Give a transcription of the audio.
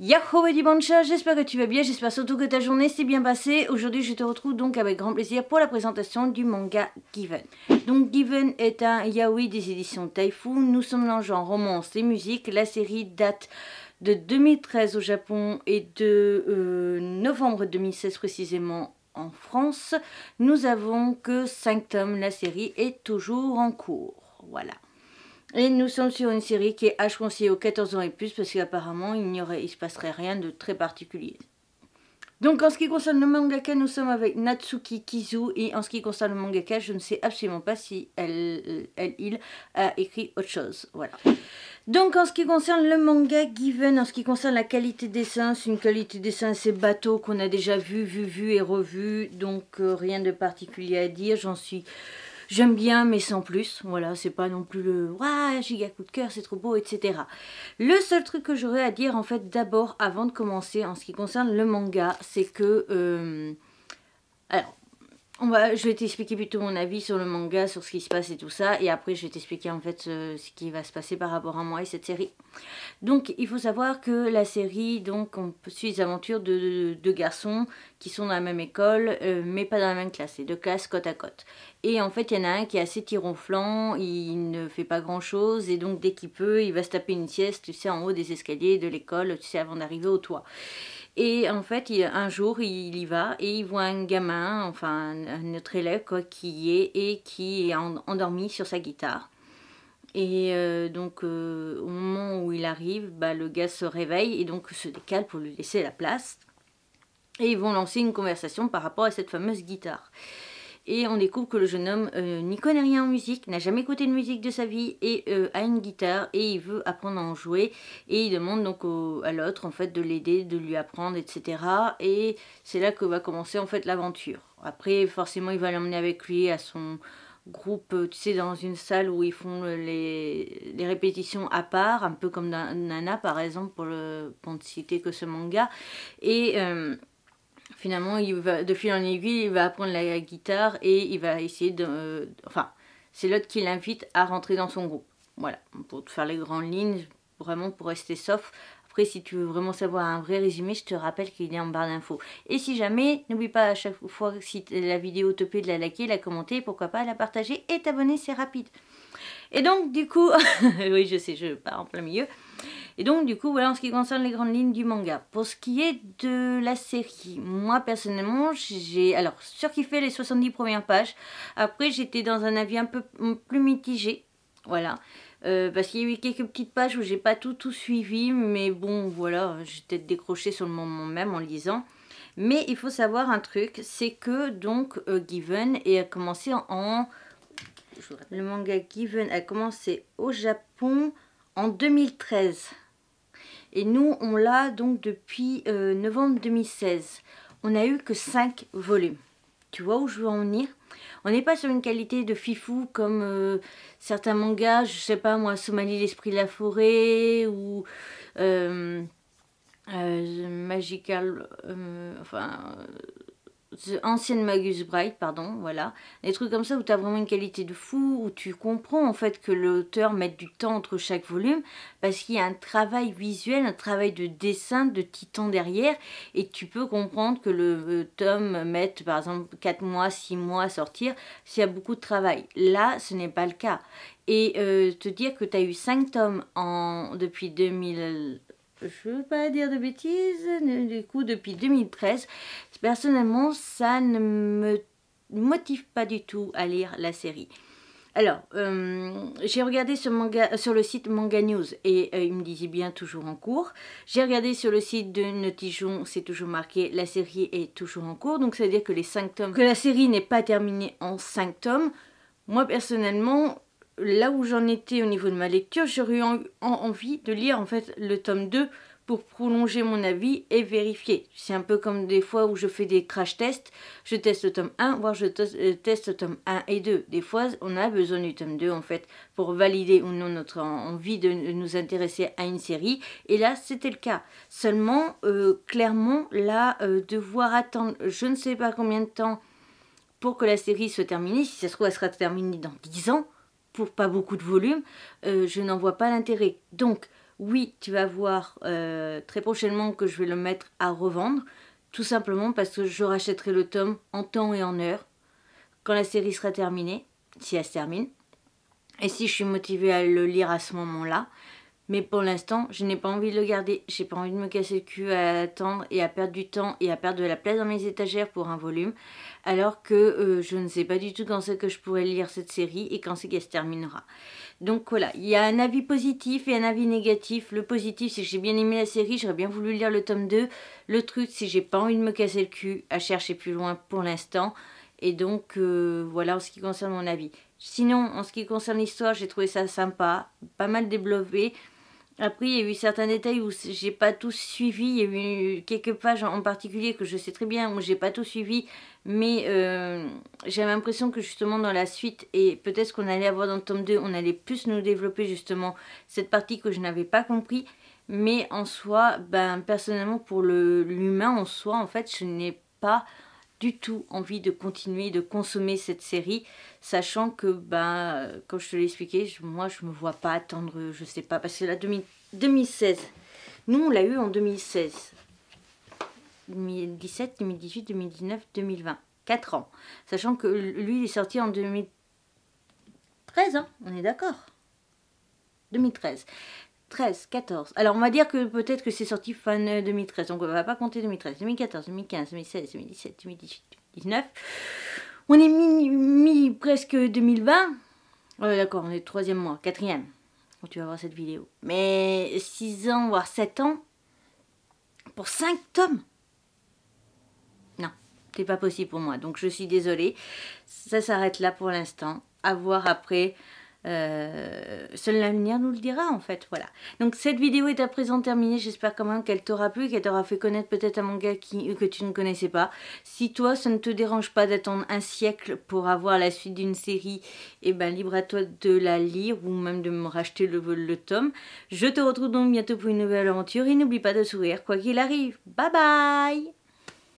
Yahoo et Bancha, j'espère que tu vas bien, j'espère surtout que ta journée s'est bien passée. Aujourd'hui je te retrouve donc avec grand plaisir pour la présentation du manga Given. Donc Given est un yaoi des éditions Taifu, nous sommes en genre romance et musique. La série date de 2013 au Japon et de novembre 2016 précisément en France. Nous avons que 5 tomes, la série est toujours en cours, voilà. Et nous sommes sur une série qui est âge conseillé aux 14 ans et plus parce qu'apparemment il se passerait rien de très particulier. Donc en ce qui concerne le mangaka, nous sommes avec Natsuki Kizu, et en ce qui concerne le mangaka, je ne sais absolument pas si il a écrit autre chose, voilà. Donc en ce qui concerne le manga Given, en ce qui concerne la qualité des dessins, c'est une qualité des dessins assez bateau qu'on a déjà vu et revu, donc rien de particulier à dire, j'aime bien mais sans plus, voilà, c'est pas non plus le « Waouh, giga coup de cœur, c'est trop beau », etc. Le seul truc que j'aurais à dire en fait d'abord avant de commencer en ce qui concerne le manga, c'est que... alors, je vais t'expliquer plutôt mon avis sur le manga, sur ce qui se passe et tout ça, et après je vais t'expliquer en fait ce qui va se passer par rapport à moi et cette série. Donc il faut savoir que la série, donc on suit les aventures de deux garçons qui sont dans la même école, mais pas dans la même classe, les deux classes côte à côte. Et en fait, il y en a un qui est assez tironflant, il ne fait pas grand-chose, et donc dès qu'il peut, il va se taper une sieste, tu sais, en haut des escaliers de l'école, tu sais, avant d'arriver au toit. Et en fait, un jour, il y va, et il voit un gamin, enfin, un autre élève, quoi, qui est endormi sur sa guitare. Et donc, au moment où il arrive, bah, le gars se réveille, et donc se décale pour lui laisser la place. Et ils vont lancer une conversation par rapport à cette fameuse guitare. Et on découvre que le jeune homme n'y connaît rien en musique, n'a jamais écouté de musique de sa vie et a une guitare et il veut apprendre à en jouer. Et il demande donc à l'autre en fait de l'aider, de lui apprendre, etc. Et c'est là que va commencer en fait l'aventure. Après forcément il va l'emmener avec lui à son groupe, tu sais, dans une salle où ils font les répétitions à part, un peu comme Nana par exemple pour ne citer que ce manga. Et... finalement, de fil en aiguille, il va apprendre la guitare et il va essayer de... enfin, c'est l'autre qui l'invite à rentrer dans son groupe. Voilà, pour te faire les grandes lignes, vraiment pour rester soft. Après, si tu veux vraiment savoir un vrai résumé, je te rappelle qu'il est en barre d'infos. Et si jamais, n'oublie pas à chaque fois, si la vidéo te plaît, de la liker, de la commenter, pourquoi pas la partager et t'abonner, c'est rapide. Et donc, du coup... oui, je sais, je pars en plein milieu. Et donc du coup voilà en ce qui concerne les grandes lignes du manga. Pour ce qui est de la série, moi personnellement j'ai surkiffé les 70 premières pages. Après j'étais dans un avis un peu plus mitigé, voilà. Parce qu'il y a eu quelques petites pages où j'ai pas tout suivi, mais bon voilà, j'étais décrochée sur le moment même en lisant. Mais il faut savoir un truc, c'est que donc Given a commencé le manga Given a commencé au Japon en 2013. Et nous, on l'a donc depuis novembre 2016. On n'a eu que 5 volumes. Tu vois où je veux en venir? On n'est pas sur une qualité de fifou comme certains mangas, je sais pas moi, Somalie, l'esprit de la forêt, ou Magical... enfin... The Ancient Magus Bright, pardon, voilà. Des trucs comme ça où tu as vraiment une qualité de fou, où tu comprends en fait que l'auteur mette du temps entre chaque volume, parce qu'il y a un travail visuel, un travail de dessin, de titan derrière, et tu peux comprendre que le tome mette par exemple 4 mois, 6 mois à sortir, s'il y a beaucoup de travail. Là, ce n'est pas le cas. Et te dire que tu as eu 5 tomes depuis 2000... je veux pas dire de bêtises, du coup depuis 2013, personnellement ça ne me motive pas du tout à lire la série. Alors, j'ai regardé ce manga sur le site Manga News et il me disait bien toujours en cours. J'ai regardé sur le site de Nautijon, c'est toujours marqué, la série est toujours en cours, donc ça veut dire que les 5 tomes, que la série n'est pas terminée en 5 tomes. Moi personnellement, là où j'en étais au niveau de ma lecture, j'aurais eu envie de lire en fait le tome 2 pour prolonger mon avis et vérifier. C'est un peu comme des fois où je fais des crash tests, je teste le tome 1, voire je teste le tome 1 et 2. Des fois, on a besoin du tome 2 en fait pour valider ou non notre envie de nous intéresser à une série. Et là, c'était le cas. Seulement, clairement, là, devoir attendre je ne sais pas combien de temps pour que la série soit terminée, si ça se trouve, elle sera terminée dans 10 ans, pour pas beaucoup de volume, je n'en vois pas l'intérêt. Donc oui, tu vas voir très prochainement que je vais le mettre à revendre, tout simplement parce que je rachèterai le tome en temps et en heure, quand la série sera terminée, si elle se termine, et si je suis motivée à le lire à ce moment-là. Mais pour l'instant, je n'ai pas envie de le garder, j'ai pas envie de me casser le cul à attendre et à perdre du temps et à perdre de la place dans mes étagères pour un volume, alors que je ne sais pas du tout quand c'est que je pourrais lire cette série et quand c'est qu'elle se terminera. Donc voilà, il y a un avis positif et un avis négatif. Le positif, c'est que j'ai bien aimé la série, j'aurais bien voulu lire le tome 2. Le truc, c'est que j'ai pas envie de me casser le cul à chercher plus loin pour l'instant. Et donc voilà en ce qui concerne mon avis. Sinon, en ce qui concerne l'histoire, j'ai trouvé ça sympa, pas mal développé. Après, il y a eu certains détails où j'ai pas tout suivi, il y a eu quelques pages en particulier que je sais très bien où j'ai pas tout suivi, mais j'ai l'impression que justement dans la suite, et peut-être qu'on allait avoir dans le tome 2, on allait plus nous développer justement cette partie que je n'avais pas compris, mais en soi, ben, personnellement pour l'humain en soi, en fait, je n'ai pas du tout envie de continuer de consommer cette série, sachant que, ben, comme je te l'ai expliqué, moi je me vois pas attendre, je sais pas, parce que là, 2016, nous on l'a eu en 2016, 2017, 2018, 2019, 2020, 4 ans, sachant que lui il est sorti en 2013, hein, on est d'accord, 2013. 13, 14. Alors on va dire que peut-être que c'est sorti fin 2013, donc on va pas compter 2013, 2014, 2015, 2016, 2017, 2018, 2019. On est presque 2020. D'accord, on est 3e mois, 4e, quand tu vas voir cette vidéo. Mais 6 ans, voire 7 ans, pour 5 tomes. Non, c'est pas possible pour moi, donc je suis désolée. Ça s'arrête là pour l'instant, à voir après. Seul l'avenir nous le dira en fait, voilà. Donc cette vidéo est à présent terminée, j'espère quand même qu'elle t'aura plu, qu'elle t'aura fait connaître peut-être un manga que tu ne connaissais pas. Si toi ça ne te dérange pas d'attendre un siècle pour avoir la suite d'une série, et ben libre à toi de la lire ou même de me racheter le tome. Je te retrouve donc bientôt pour une nouvelle aventure et n'oublie pas de sourire quoi qu'il arrive. Bye bye.